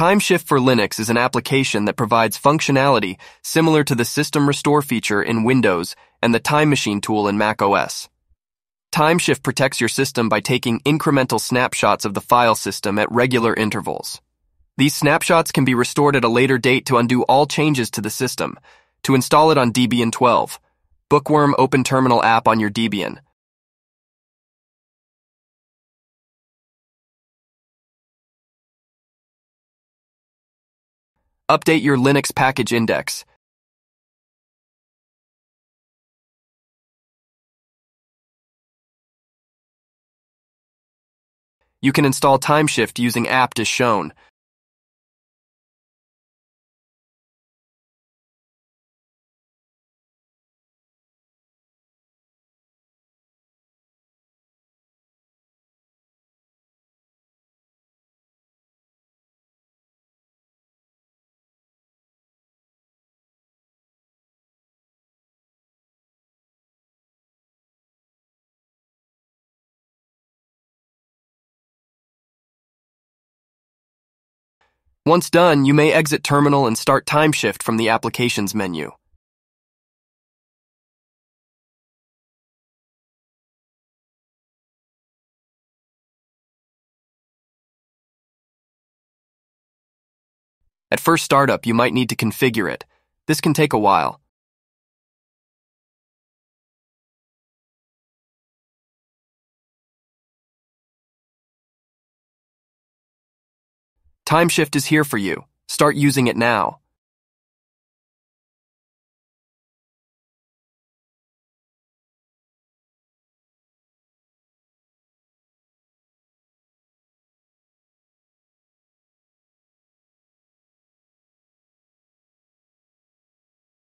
TimeShift for Linux is an application that provides functionality similar to the System Restore feature in Windows and the Time Machine tool in macOS. TimeShift protects your system by taking incremental snapshots of the file system at regular intervals. These snapshots can be restored at a later date to undo all changes to the system. To install it on Debian 12, Bookworm Open Terminal app on your Debian. Update your Linux package index. You can install TimeShift using apt as shown. Once done, you may exit Terminal and start TimeShift from the Applications menu. At first startup, you might need to configure it. This can take a while. TimeShift is here for you. Start using it now.